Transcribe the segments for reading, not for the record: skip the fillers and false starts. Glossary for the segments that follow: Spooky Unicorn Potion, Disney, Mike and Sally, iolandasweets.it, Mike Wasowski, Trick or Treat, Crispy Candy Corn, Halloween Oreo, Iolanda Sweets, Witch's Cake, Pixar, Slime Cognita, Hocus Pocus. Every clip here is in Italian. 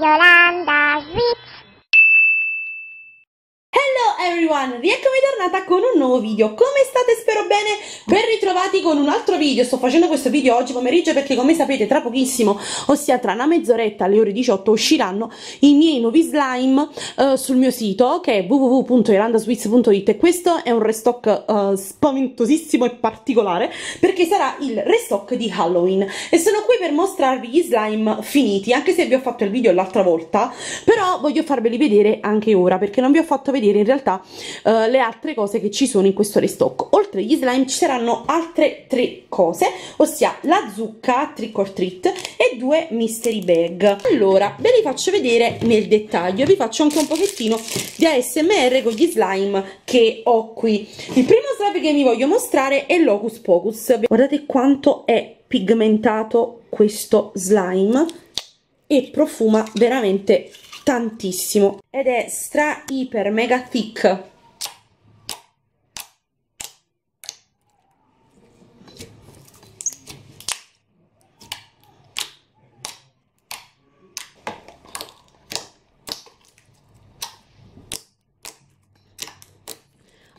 Iolanda Sweets. Hello everyone, rieccomi tornata con un nuovo video. Come state? Spero bene. Ben ritrovati con un altro video. Sto facendo questo video oggi pomeriggio perché, come sapete, tra pochissimo, ossia tra una mezz'oretta alle ore 18, usciranno i miei nuovi slime sul mio sito, che è www.iolandasweets.it, e questo è un restock spaventosissimo e particolare perché sarà il restock di Halloween, e sono qui per mostrarvi gli slime finiti, anche se vi ho fatto il video l'altra volta, però voglio farveli vedere anche ora perché non vi ho fatto vedere in realtà le altre cose che ci sono in questo restock. Oltre agli slime ci saranno altre tre cose, ossia la zucca Trick or Treat e due mystery bag. Allora ve li faccio vedere nel dettaglio, vi faccio anche un pochettino di ASMR con gli slime che ho qui. Il primo slime che vi voglio mostrare è l'Hocus Pocus. Guardate quanto è pigmentato questo slime e profuma veramente tantissimo ed è stra iper mega thick.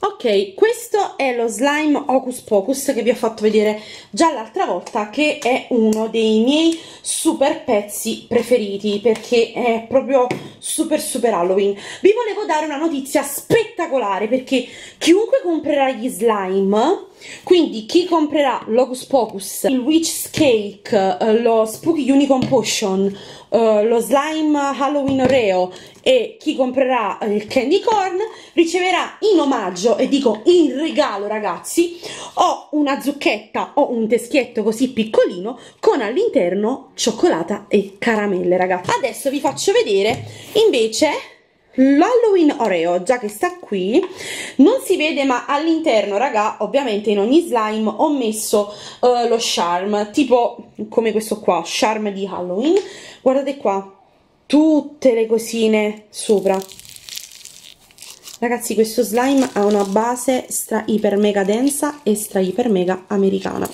Ok, questo è lo slime Hocus Pocus che vi ho fatto vedere già l'altra volta, che è uno dei miei super pezzi preferiti perché è proprio super Halloween. Vi volevo dare una notizia spettacolare perché chiunque comprerà gli slime, quindi chi comprerà l'Hocus Pocus, il Witch's Cake, lo Spooky Unicorn Potion, lo slime Halloween Oreo, e chi comprerà il Candy Corn riceverà in omaggio, e dico in regalo ragazzi, o una zucchetta o un teschietto così piccolino con all'interno cioccolata e caramelle. Ragazzi, adesso vi faccio vedere invece l'Halloween Oreo, già che sta qui. Non si vede, ma all'interno, raga, ovviamente in ogni slime ho messo lo charm, tipo come questo qua, charm di Halloween. Guardate qua, tutte le cosine sopra. Ragazzi, questo slime ha una base stra iper mega densa e stra iper mega americana.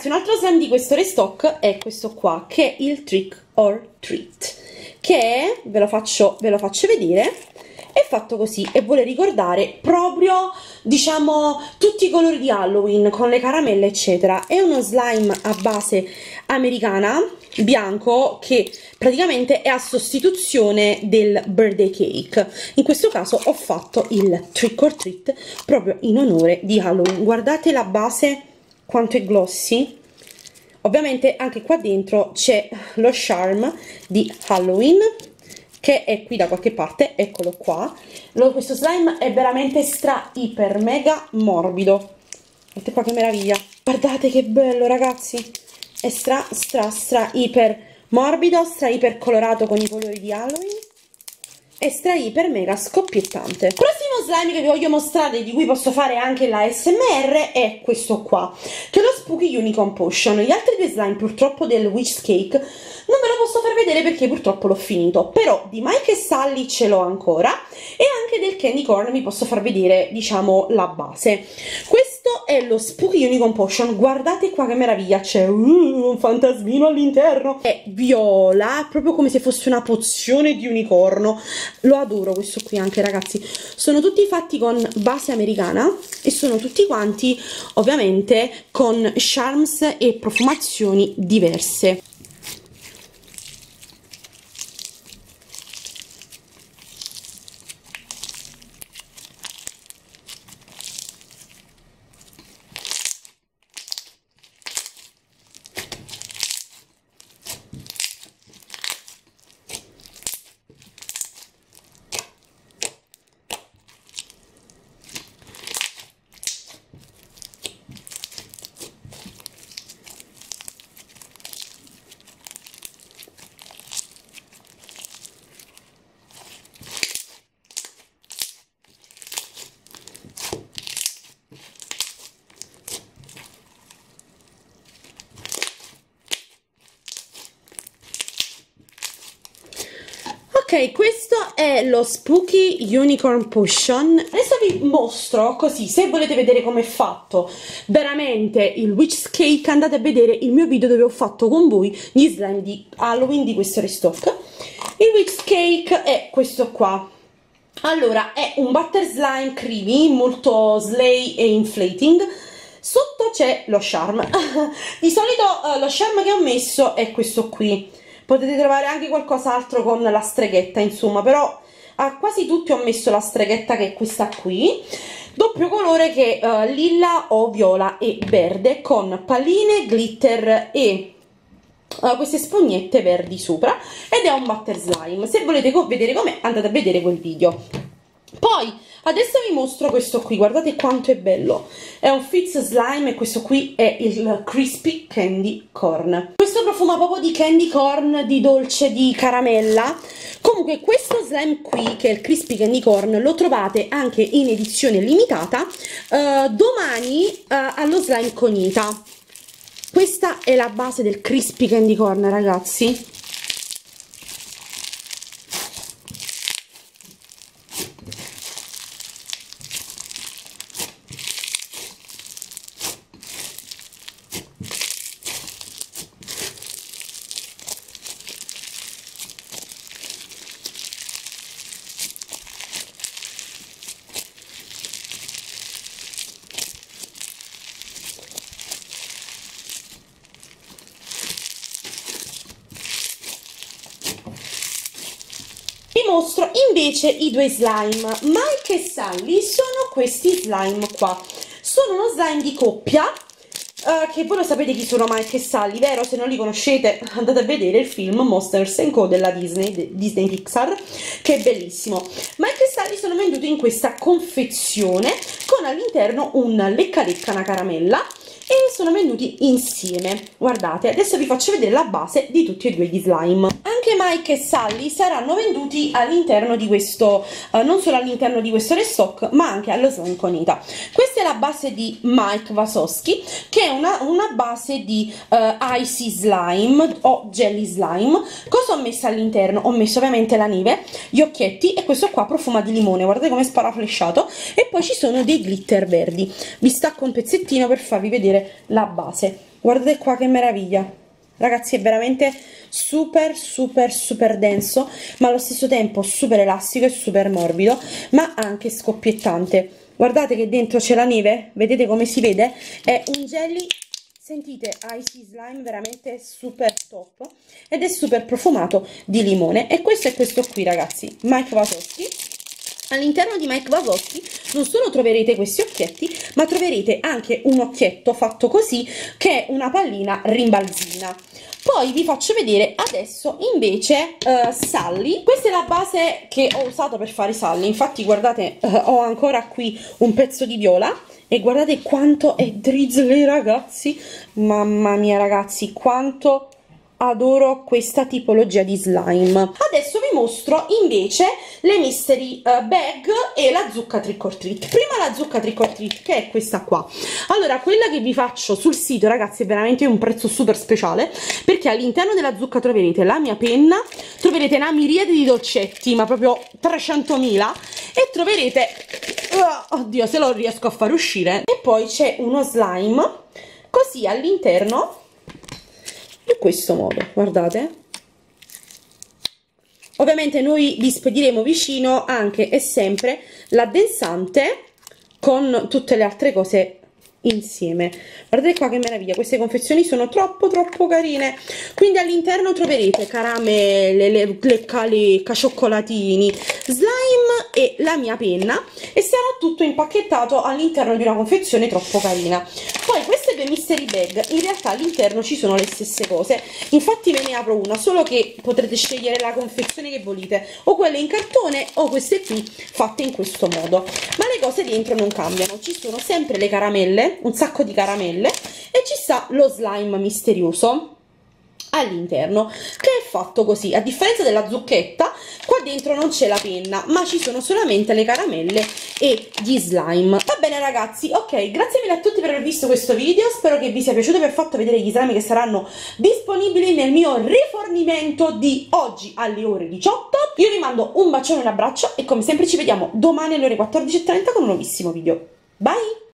Un altro slime di questo restock è questo qua, che è il Trick or Treat, che è, ve lo faccio vedere, è fatto così e vuole ricordare proprio, diciamo, tutti i colori di Halloween con le caramelle eccetera. È uno slime a base americana bianco che praticamente è a sostituzione del birthday cake. In questo caso ho fatto il Trick or Treat proprio in onore di Halloween. Guardate la base quanto è glossy. Ovviamente anche qua dentro c'è lo charm di Halloween, che è qui da qualche parte, eccolo qua. Questo slime è veramente stra iper mega morbido. Guardate qua che meraviglia, guardate che bello ragazzi, è stra iper morbido, stra iper colorato con i colori di Halloween, è stra iper mega scoppiettante. Prossimo slime che vi voglio mostrare, di cui posso fare anche la ASMR, è questo qua, che è lo Spooky Unicorn Potion. Gli altri due slime purtroppo del Witch's Cake non ve lo posso far vedere perché purtroppo l'ho finito, però di Mike and Sally ce l'ho ancora, e anche del Candy Corn vi posso far vedere, diciamo, la base. Questo è lo Spooky Unicorn Potion, guardate qua che meraviglia, c'è un fantasmino all'interno, è viola, proprio come se fosse una pozione di unicorno. Lo adoro questo qui anche ragazzi. Sono tutti fatti con base americana e sono tutti quanti ovviamente con charms e profumazioni diverse. Ok, questo è lo Spooky Unicorn Potion. Adesso vi mostro così, se volete vedere come è fatto veramente il Witch's Cake, andate a vedere il mio video dove ho fatto con voi gli slime di Halloween di questo restock. Il Witch's Cake è questo qua. Allora, è un butter slime creamy, molto slay e inflating. Sotto c'è lo charm. Di solito lo charm che ho messo è questo qui. Potete trovare anche qualcos'altro con la streghetta, insomma, però a quasi tutti ho messo la streghetta, che è questa qui. Doppio colore che è lilla o viola e verde, con palline, glitter e... queste spugnette verdi sopra, ed è un butter slime. Se volete vedere com'è, andate a vedere quel video. Poi adesso vi mostro questo qui, guardate quanto è bello, è un Fizz slime e questo qui è il Crispy Candy Corn. Questo profuma proprio di candy corn, di dolce, di caramella. Comunque questo slime qui, che è il Crispy Candy Corn, lo trovate anche in edizione limitata domani allo Slime Cognita. Questa è la base del Crispy Candy Corn, ragazzi. Mostro invece i due slime. Mike e Sally sono questi slime qua, sono uno slime di coppia, che voi lo sapete chi sono Mike e Sally, vero? Se non li conoscete andate a vedere il film Monsters & Co della Disney Pixar, che è bellissimo. Mike e Sally sono venduti in questa confezione con all'interno un lecca una caramella, e sono venduti insieme. Guardate, adesso vi faccio vedere la base di tutti e due gli slime. Anche Mike e Sally saranno venduti all'interno di questo, non solo all'interno di questo restock, ma anche allo Slime Cognita. Questa è la base di Mike Wasowski, che è una base di Icy Slime o Jelly Slime. Cosa ho messo all'interno? Ho messo ovviamente la neve, gli occhietti, e questo qua profuma di limone, guardate come spara flesciato, e poi ci sono dei glitter verdi. Vi stacco un pezzettino per farvi vedere la base. Guardate qua che meraviglia, ragazzi, è veramente super denso, ma allo stesso tempo super elastico e super morbido, ma anche scoppiettante. Guardate che dentro c'è la neve, vedete come si vede, è un jelly, sentite, Icy Slime, veramente super top, ed è super profumato di limone. E questo è questo qui, ragazzi, Mike Wasowski. All'interno di Mike Wasowski non solo troverete questi occhietti, ma troverete anche un occhietto fatto così, che è una pallina rimbalzina. Poi vi faccio vedere adesso invece Sally. Questa è la base che ho usato per fare Sally, infatti guardate, ho ancora qui un pezzo di viola, e guardate quanto è drizzly, ragazzi. Mamma mia, ragazzi, quanto adoro questa tipologia di slime. Adesso vi mostro invece le mystery bag e la zucca Trick or Treat. Prima la zucca Trick or Treat, che è questa qua. Allora, quella che vi faccio sul sito, ragazzi, è veramente un prezzo super speciale, perché all'interno della zucca troverete la mia penna, troverete una miriade di dolcetti, ma proprio 300.000, e troverete, oddio se lo riesco a far uscire, e poi c'è uno slime così all'interno, in questo modo, guardate. Ovviamente noi vi spediremo vicino anche e sempre l'addensante con tutte le altre cose insieme. Guardate qua che meraviglia, queste confezioni sono troppo carine. Quindi all'interno troverete caramelle, le caleca, cioccolatini, slime e la mia penna, e sarà tutto impacchettato all'interno di una confezione troppo carina. Poi queste due mystery bag, in realtà all'interno ci sono le stesse cose, infatti ve ne apro una, solo che potrete scegliere la confezione che volete, o quelle in cartone o queste qui fatte in questo modo, ma le cose dentro non cambiano. Ci sono sempre le caramelle, un sacco di caramelle, e ci sta lo slime misterioso, all'interno, che è fatto così. A differenza della zucchetta, qua dentro non c'è la penna, ma ci sono solamente le caramelle e gli slime. Va bene ragazzi, ok, grazie mille a tutti per aver visto questo video, spero che vi sia piaciuto e vi aver fatto vedere gli slime che saranno disponibili nel mio rifornimento di oggi alle ore 18. Io vi mando un bacione e un abbraccio e come sempre ci vediamo domani alle ore 14:30 con un nuovissimo video. Bye!